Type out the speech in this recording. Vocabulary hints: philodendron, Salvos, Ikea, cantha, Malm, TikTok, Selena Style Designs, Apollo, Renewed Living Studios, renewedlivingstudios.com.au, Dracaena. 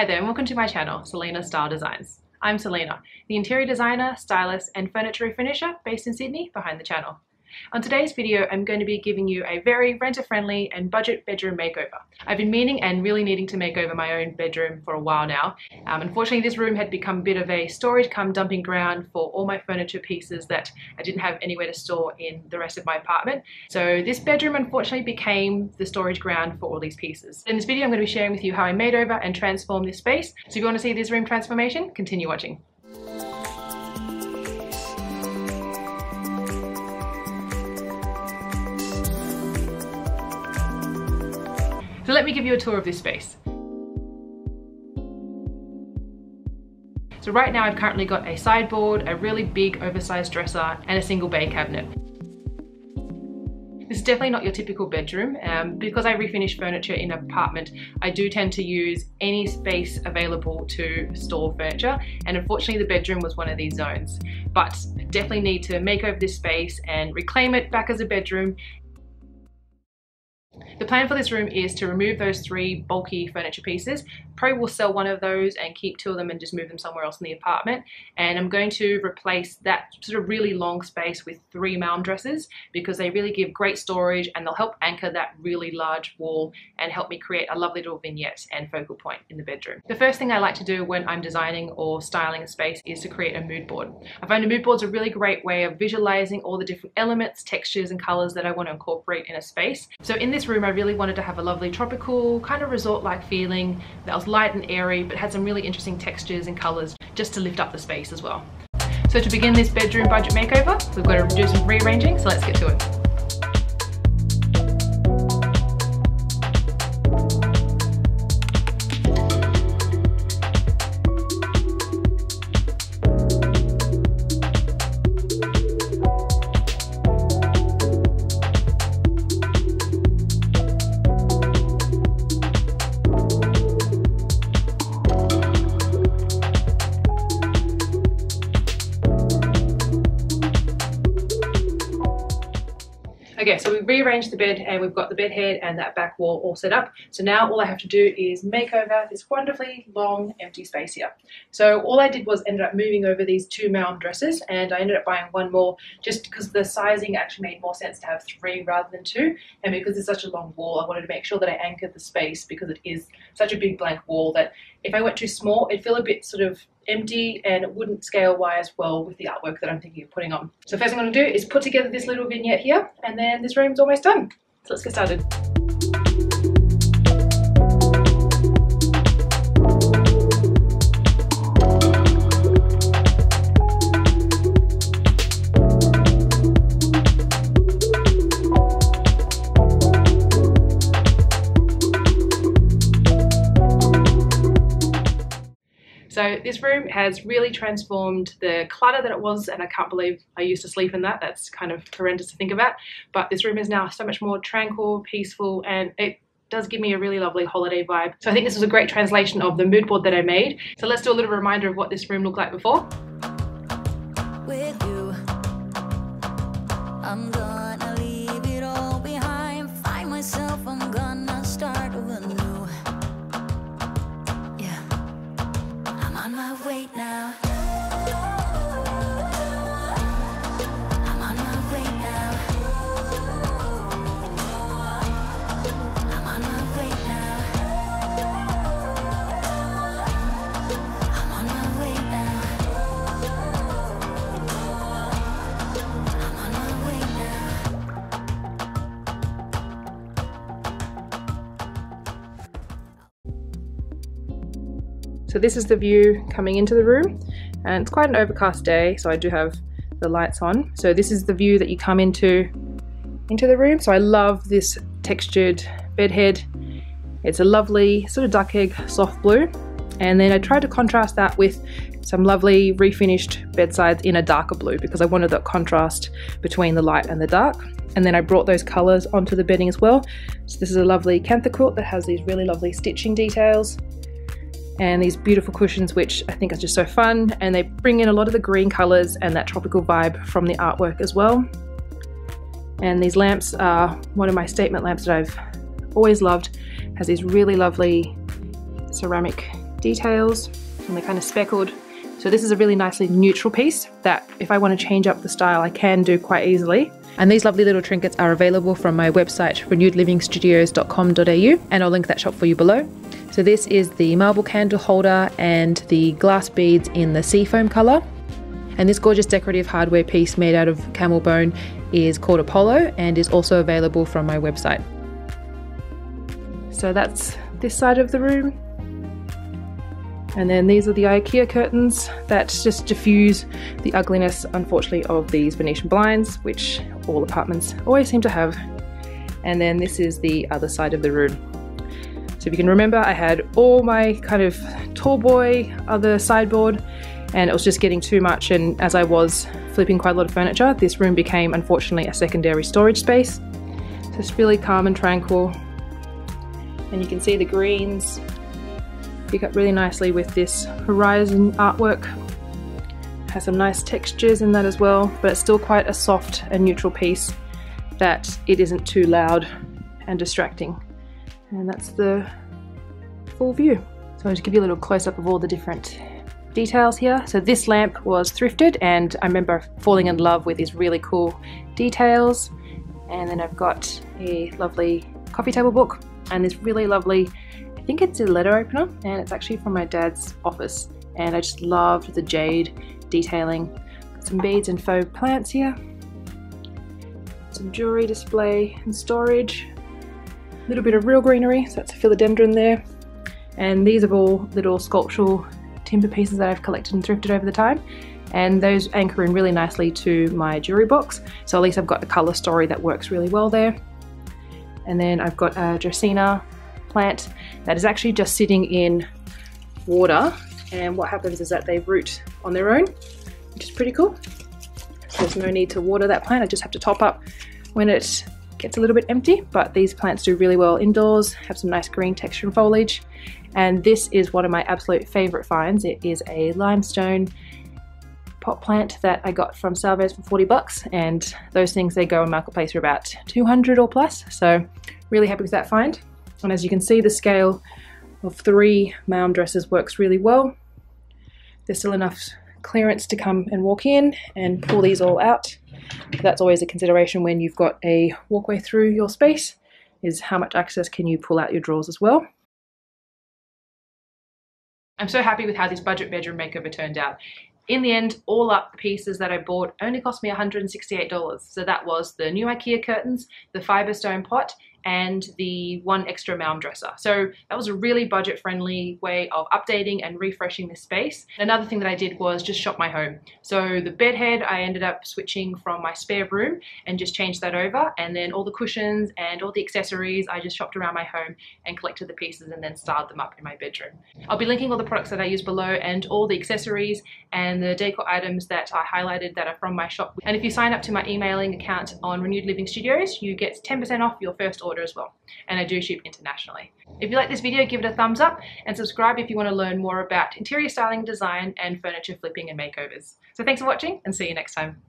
Hi there and welcome to my channel, Selena Style Designs. I'm Selena, the interior designer, stylist and furniture finisher based in Sydney behind the channel. On today's video I'm going to be giving you a very renter-friendly and budget bedroom makeover. I've been meaning and really needing to make over my own bedroom for a while now. Unfortunately this room had become a bit of a storage cum dumping ground for all my furniture pieces that I didn't have anywhere to store in the rest of my apartment. So this bedroom unfortunately became the storage ground for all these pieces. In this video I'm going to be sharing with you how I made over and transformed this space. So if you want to see this room transformation, continue watching. So let me give you a tour of this space. So right now I've currently got a sideboard, a really big oversized dresser and a single bay cabinet. This is definitely not your typical bedroom. Because I refinish furniture in an apartment, I do tend to use any space available to store furniture, and unfortunately the bedroom was one of these zones. But I definitely need to make over this space and reclaim it back as a bedroom. The plan for this room is to remove those three bulky furniture pieces. Probably will sell one of those and keep two of them and just move them somewhere else in the apartment. And I'm going to replace that sort of really long space with three Malm dresses because they really give great storage and they'll help anchor that really large wall and help me create a lovely little vignette and focal point in the bedroom. The first thing I like to do when I'm designing or styling a space is to create a mood board. I find a mood board's a really great way of visualizing all the different elements, textures and colors that I want to incorporate in a space. So in this room I really wanted to have a lovely tropical kind of resort-like feeling that was light and airy but had some really interesting textures and colours just to lift up the space as well. So to begin this bedroom budget makeover we've got to do some rearranging, so let's get to it. Okay, so we've rearranged the bed and we've got the bed head and that back wall all set up. So now all I have to do is make over this wonderfully long empty space here. So all I did was ended up moving over these two Malm dresses, and I ended up buying one more just because the sizing actually made more sense to have three rather than two, and because it's such a long wall I wanted to make sure that I anchored the space because it is such a big blank wall that if I went too small it'd feel a bit sort of empty and it wouldn't scale wise well with the artwork that I'm thinking of putting on. So first thing I'm going to do is put together this little vignette here, and then this room's almost done. So let's get started. So this room has really transformed the clutter that it was, and I can't believe I used to sleep in that. That's kind of horrendous to think about. But this room is now so much more tranquil, peaceful, and it does give me a really lovely holiday vibe. So I think this was a great translation of the mood board that I made. So let's do a little reminder of what this room looked like before. With you, I'm gonna leave it all behind. Find myself, I'm gonna start with you. I'm on my way now. I'm on my way now. I'm on my way now. I'm on my way now. I'm on my way now. So this is the view coming into the room, and it's quite an overcast day, so I do have the lights on. So this is the view that you come into the room. So I love this textured bed head. It's a lovely sort of duck egg soft blue, and then I tried to contrast that with some lovely refinished bedsides in a darker blue because I wanted that contrast between the light and the dark. And then I brought those colours onto the bedding as well. So this is a lovely cantha quilt that has these really lovely stitching details, and these beautiful cushions which I think are just so fun, and they bring in a lot of the green colours and that tropical vibe from the artwork as well. And these lamps are one of my statement lamps that I've always loved. It has these really lovely ceramic details, and they're kind of speckled. So this is a really nicely neutral piece that if I want to change up the style, I can do quite easily. And these lovely little trinkets are available from my website, renewedlivingstudios.com.au, and I'll link that shop for you below. So this is the marble candle holder and the glass beads in the seafoam colour. And this gorgeous decorative hardware piece made out of camel bone is called Apollo and is also available from my website. So that's this side of the room. And then these are the Ikea curtains that just diffuse the ugliness, unfortunately, of these Venetian blinds, which all apartments always seem to have. And then this is the other side of the room. So if you can remember, I had all my kind of tall boy other sideboard, and it was just getting too much, and as I was flipping quite a lot of furniture, this room became, unfortunately, a secondary storage space. So it's really calm and tranquil. And you can see the greens pick up really nicely with this horizon artwork. It has some nice textures in that as well, but it's still quite a soft and neutral piece that it isn't too loud and distracting. And that's the full view. So I'll just give you a little close-up of all the different details here. So this lamp was thrifted, and I remember falling in love with these really cool details. And then I've got a lovely coffee table book and this really lovely, I think it's a letter opener, and it's actually from my dad's office, and I just loved the jade detailing. Got some beads and faux plants here, some jewelry display and storage, a little bit of real greenery, so that's a philodendron there, and these are all little sculptural timber pieces that I've collected and thrifted over the time, and those anchor in really nicely to my jewelry box, so at least I've got a colour story that works really well there. And then I've got a Dracaena plant that is actually just sitting in water, and what happens is that they root on their own, which is pretty cool. So there's no need to water that plant, I just have to top up when it gets a little bit empty, but these plants do really well indoors, have some nice green texture and foliage. And this is one of my absolute favourite finds. It is a limestone pot plant that I got from Salvos for 40 bucks, and those things, they go in marketplace for about 200 or plus, so really happy with that find. And as you can see, the scale of 3 Malm dresses works really well. There's still enough clearance to come and walk in and pull these all out. That's always a consideration when you've got a walkway through your space, is how much access can you pull out your drawers as well. I'm so happy with how this budget bedroom makeover turned out. In the end, all up, the pieces that I bought only cost me $168. So that was the new IKEA curtains, the fibre stone pot, and the one extra Malm dresser. So that was a really budget-friendly way of updating and refreshing this space. Another thing that I did was just shop my home. So the bed head, I ended up switching from my spare room and just changed that over, and then all the cushions and all the accessories, I just shopped around my home and collected the pieces and then styled them up in my bedroom. I'll be linking all the products that I use below, and all the accessories and the decor items that I highlighted that are from my shop. And if you sign up to my emailing account on Renewed Living Studios, you get 10% off your first order as well, and I do ship internationally. If you like this video, give it a thumbs up and subscribe if you want to learn more about interior styling, design, and furniture flipping and makeovers. So thanks for watching, and see you next time.